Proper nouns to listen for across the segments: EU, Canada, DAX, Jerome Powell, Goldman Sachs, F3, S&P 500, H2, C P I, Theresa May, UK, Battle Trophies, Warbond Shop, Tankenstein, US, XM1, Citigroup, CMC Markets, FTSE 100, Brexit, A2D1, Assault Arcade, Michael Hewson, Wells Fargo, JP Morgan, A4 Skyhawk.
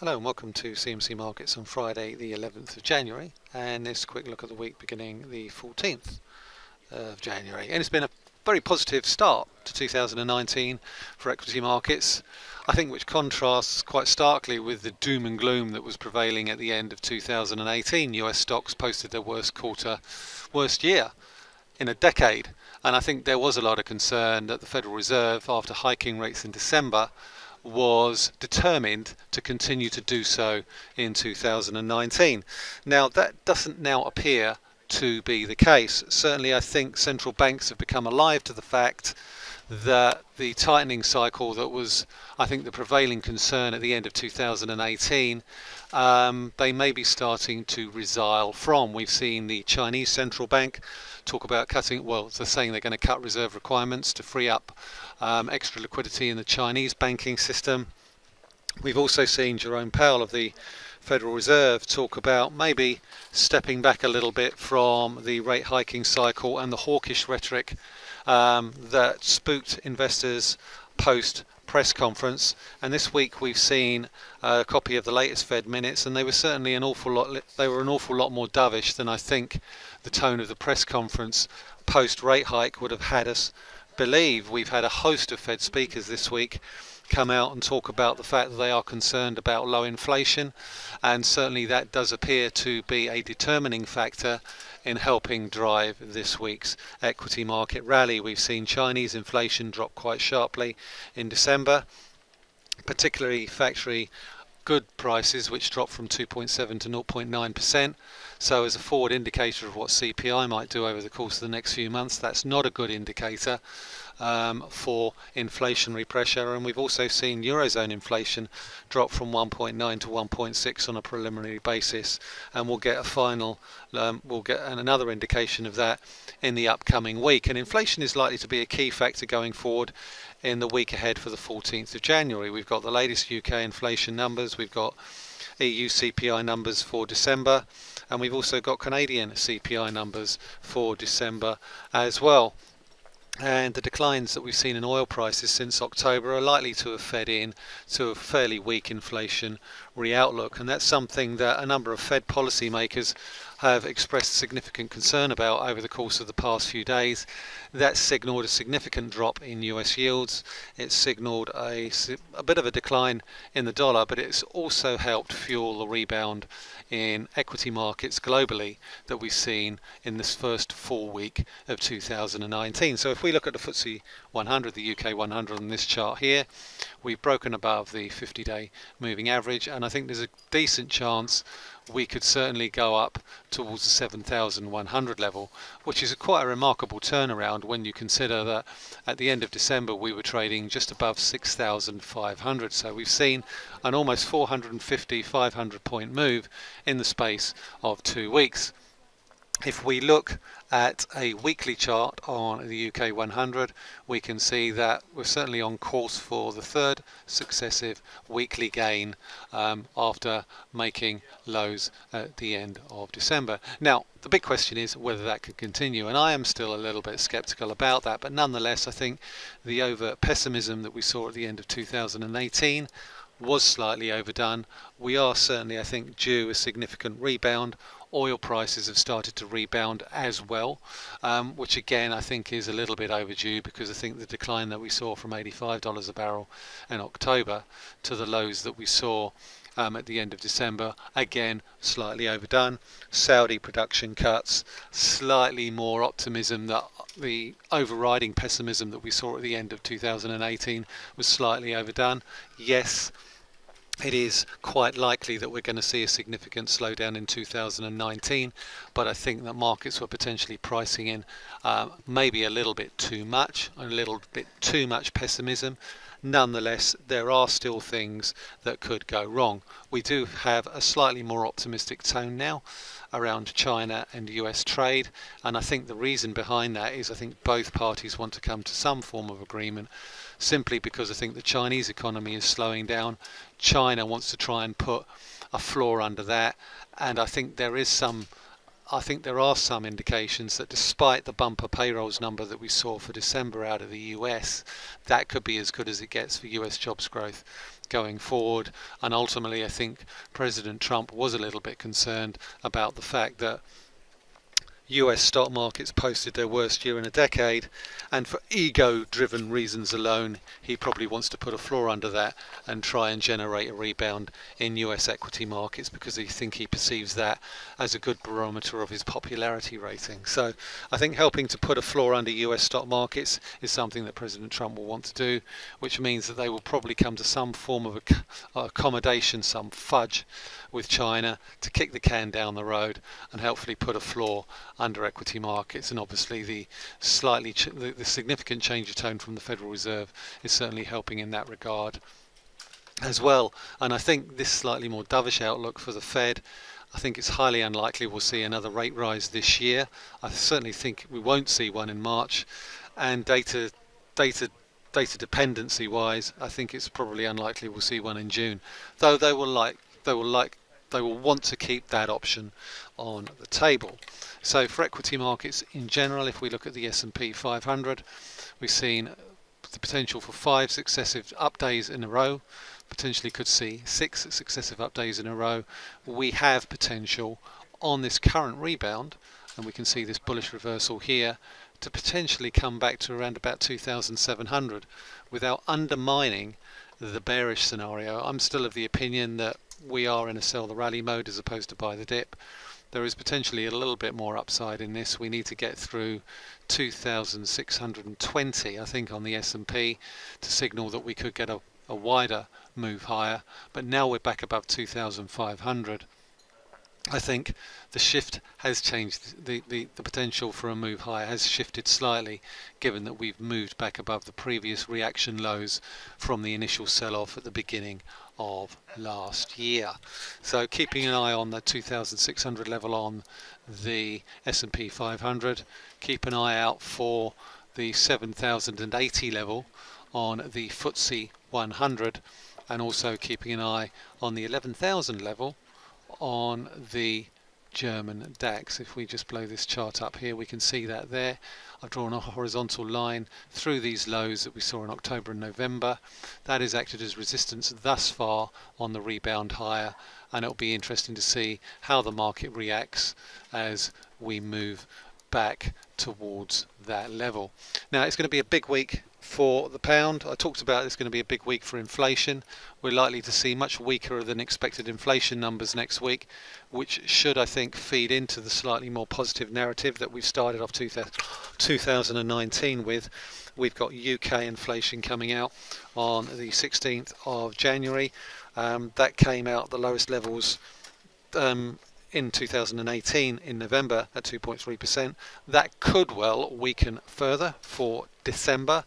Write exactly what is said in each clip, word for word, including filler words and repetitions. Hello and welcome to C M C Markets on Friday the eleventh of January, and this quick look at the week beginning the fourteenth of January. And it's been a very positive start to two thousand nineteen for equity markets, I think, which contrasts quite starkly with the doom and gloom that was prevailing at the end of two thousand eighteen. U S stocks posted their worst quarter, worst year in a decade, and I think there was a lot of concern that the Federal Reserve, after hiking rates in December, was determined to continue to do so in two thousand nineteen. Now, that doesn't now appear to be the case. Certainly, I think central banks have become alive to the fact that the tightening cycle that was, I think, the prevailing concern at the end of two thousand eighteen, um, they may be starting to resile from. We've seen the Chinese central bank talk about cutting, well, they're saying they're going to cut reserve requirements to free up um, extra liquidity in the Chinese banking system. We've also seen Jerome Powell of the Federal Reserve talk about maybe stepping back a little bit from the rate hiking cycle and the hawkish rhetoric um, that spooked investors post press conference. And this week we've seen a copy of the latest Fed minutes, and they were certainly an awful lot they were an awful lot more dovish than I think the tone of the press conference post rate hike would have had us believe. We've had a host of Fed speakers this week come out and talk about the fact that they are concerned about low inflation, and certainly that does appear to be a determining factor in helping drive this week's equity market rally. We've seen Chinese inflation drop quite sharply in December, particularly factory good prices, which dropped from two point seven to zero point nine percent. So as a forward indicator of what C P I might do over the course of the next few months, that's not a good indicator um, for inflationary pressure. And we've also seen Eurozone inflation drop from one point nine to one point six on a preliminary basis, and we'll get a final, um, we'll get another indication of that in the upcoming week. And inflation is likely to be a key factor going forward in the week ahead for the fourteenth of January. We've got the latest U K inflation numbers, we've got E U C P I numbers for December, and we've also got Canadian C P I numbers for December as well. And the declines that we've seen in oil prices since October are likely to have fed in to a fairly weak inflation re-outlook, and that's something that a number of Fed policymakers have expressed significant concern about over the course of the past few days. That signalled a significant drop in U S yields, it signalled a, a bit of a decline in the dollar, but it's also helped fuel the rebound in equity markets globally that we've seen in this first full week of two thousand nineteen. So if we look at the F T S E one hundred, the U K one hundred on this chart here, we've broken above the fifty day moving average, and I think there's a decent chance we could certainly go up towards the seven thousand one hundred level, which is a quite a remarkable turnaround when you consider that at the end of December we were trading just above six thousand five hundred. So we've seen an almost four hundred fifty, five hundred point move in the space of two weeks. If we look at a weekly chart on the U K one hundred, we can see that we're certainly on course for the third successive weekly gain um, after making lows at the end of December. Now, the big question is whether that could continue, and I am still a little bit skeptical about that, but nonetheless, I think the overt pessimism that we saw at the end of two thousand eighteen was slightly overdone. We are certainly, I think, due a significant rebound. Oil prices have started to rebound as well, um, which again I think is a little bit overdue, because I think the decline that we saw from eighty-five dollars a barrel in October to the lows that we saw um, at the end of December, again slightly overdone. Saudi production cuts, slightly more optimism, that the overriding pessimism that we saw at the end of two thousand eighteen was slightly overdone. Yes, it is quite likely that we're going to see a significant slowdown in two thousand nineteen, but I think that markets were potentially pricing in um, maybe a little bit too much, a little bit too much pessimism. Nonetheless, there are still things that could go wrong. We do have a slightly more optimistic tone now around China and U S trade, and I think the reason behind that is I think both parties want to come to some form of agreement, simply because I think the Chinese economy is slowing down. China wants to try and put a floor under that, and I think there is some I think there are some indications that despite the bumper payrolls number that we saw for December out of the U S, that could be as good as it gets for U S jobs growth going forward. And ultimately, I think President Trump was a little bit concerned about the fact that U S stock markets posted their worst year in a decade, and for ego-driven reasons alone, he probably wants to put a floor under that and try and generate a rebound in U S equity markets, because he thinks he perceives that as a good barometer of his popularity rating. So I think helping to put a floor under U S stock markets is something that President Trump will want to do, which means that they will probably come to some form of accommodation, some fudge with China to kick the can down the road and hopefully put a floor under equity markets. And obviously the slightly ch the, the significant change of tone from the Federal Reserve is certainly helping in that regard as well. And I think this slightly more dovish outlook for the Fed, I think it's highly unlikely we'll see another rate rise this year. I certainly think we won't see one in March, and data data data dependency wise, I think it's probably unlikely we'll see one in June, though they will like they will like they will want to keep that option on the table. So for equity markets in general, if we look at the S and P five hundred, we've seen the potential for five successive up days in a row, potentially could see six successive up days in a row. We have potential on this current rebound, and we can see this bullish reversal here, to potentially come back to around about two thousand seven hundred without undermining the bearish scenario. I'm still of the opinion that we are in a sell the rally mode as opposed to buy the dip. There is potentially a little bit more upside in this. We need to get through two thousand six hundred twenty, I think, on the S and P to signal that we could get a, a wider move higher. But now we're back above two thousand five hundred. I think the shift has changed. The, the, the potential for a move higher has shifted slightly, given that we've moved back above the previous reaction lows from the initial sell-off at the beginning of last year. So keeping an eye on the two thousand six hundred level on the S and P five hundred, keep an eye out for the seven thousand eighty level on the F T S E one hundred, and also keeping an eye on the eleven thousand level on the German DAX. If we just blow this chart up here, we can see that there. I've drawn a horizontal line through these lows that we saw in October and November. That has acted as resistance thus far on the rebound higher, and it'll be interesting to see how the market reacts as we move back towards that level. Now, it's going to be a big week for the pound. I talked about it's going to be a big week for inflation. We're likely to see much weaker than expected inflation numbers next week, which should, I think, feed into the slightly more positive narrative that we've started off two thousand nineteen with. We've got U K inflation coming out on the sixteenth of January. Um, that came out the lowest levels um, in two thousand eighteen in November at two point three percent. That could well weaken further for December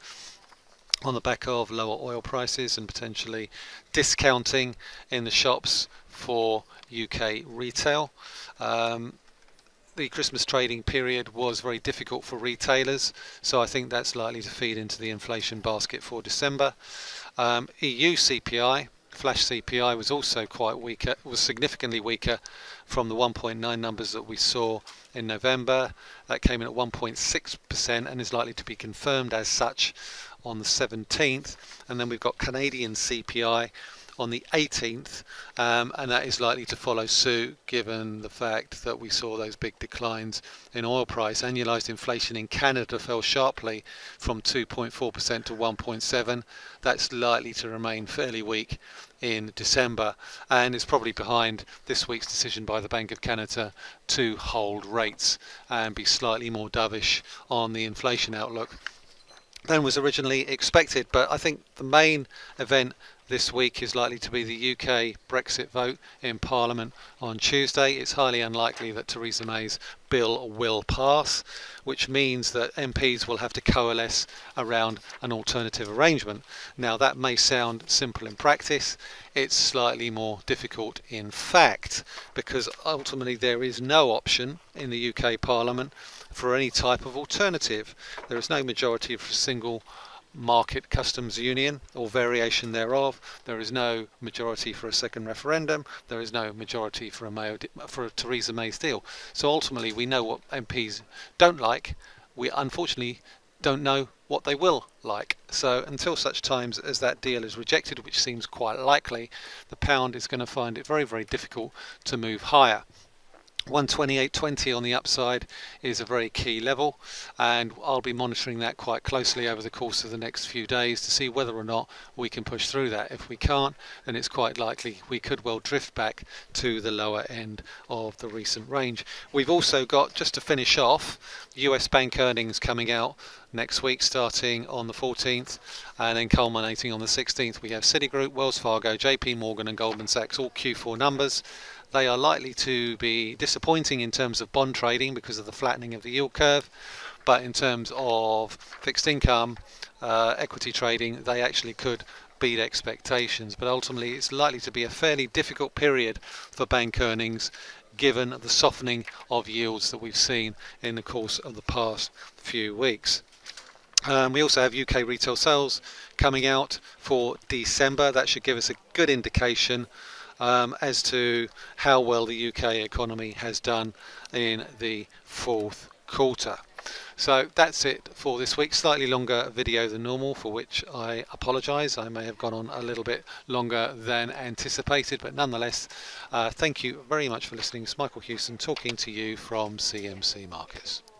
on the back of lower oil prices and potentially discounting in the shops for U K retail. Um, the Christmas trading period was very difficult for retailers, so I think that's likely to feed into the inflation basket for December. Um, E U C P I, flash C P I, was also quite weaker, was significantly weaker from the one point nine numbers that we saw in November. That came in at one point six percent and is likely to be confirmed as such on the seventeenth. And then we've got Canadian C P I on the eighteenth, um, and that is likely to follow suit, given the fact that we saw those big declines in oil price. Annualized inflation in Canada fell sharply from two point four percent to one point seven. That's likely to remain fairly weak in December, and is probably behind this week's decision by the Bank of Canada to hold rates and be slightly more dovish on the inflation outlook than was originally expected. But I think the main event this week is likely to be the U K Brexit vote in Parliament on Tuesday. It's highly unlikely that Theresa May's bill will pass, which means that M Ps will have to coalesce around an alternative arrangement. Now, that may sound simple in practice. It's slightly more difficult in fact, because ultimately there is no option in the U K Parliament for any type of alternative. There is no majority for a single market customs union or variation thereof. There is no majority for a second referendum. There is no majority for a, May, for a Theresa May's deal. So ultimately, we know what M Ps don't like. We unfortunately don't know what they will like. So until such times as that deal is rejected, which seems quite likely, the pound is going to find it very, very difficult to move higher. one twenty-eight twenty on the upside is a very key level, and I'll be monitoring that quite closely over the course of the next few days to see whether or not we can push through that. If we can't, then it's quite likely we could well drift back to the lower end of the recent range. We've also got, just to finish off, U S bank earnings coming out next week, starting on the fourteenth and then culminating on the sixteenth. We have Citigroup, Wells Fargo, J P Morgan and Goldman Sachs, all Q four numbers. They are likely to be disappointing in terms of bond trading because of the flattening of the yield curve, but in terms of fixed income, uh, equity trading, they actually could beat expectations. But ultimately, it's likely to be a fairly difficult period for bank earnings, given the softening of yields that we've seen in the course of the past few weeks. Um, we also have U K retail sales coming out for December. That should give us a good indication um, as to how well the U K economy has done in the fourth quarter. So that's it for this week. Slightly longer video than normal, for which I apologise. I may have gone on a little bit longer than anticipated, but nonetheless, uh, thank you very much for listening. It's Michael Hewson talking to you from C M C Markets.